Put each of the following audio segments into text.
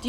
Do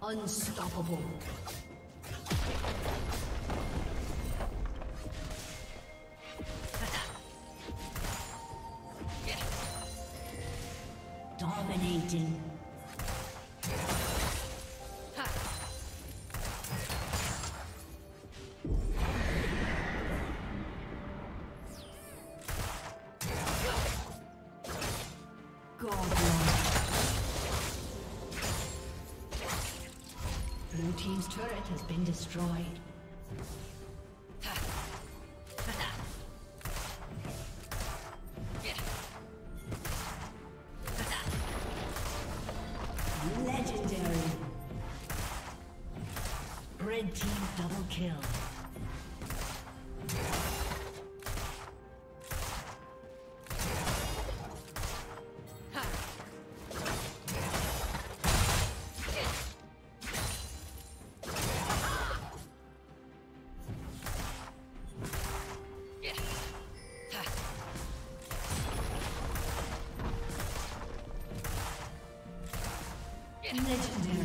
Unstoppable. Dominating. Has been destroyed. Legendary. Red team double kill. Legendary.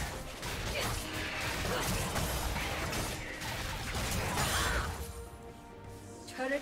Turret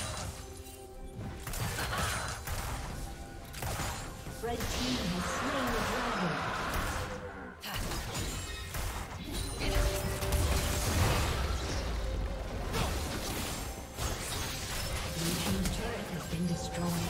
Red team has slain the dragon. Blue team's turret has been destroyed.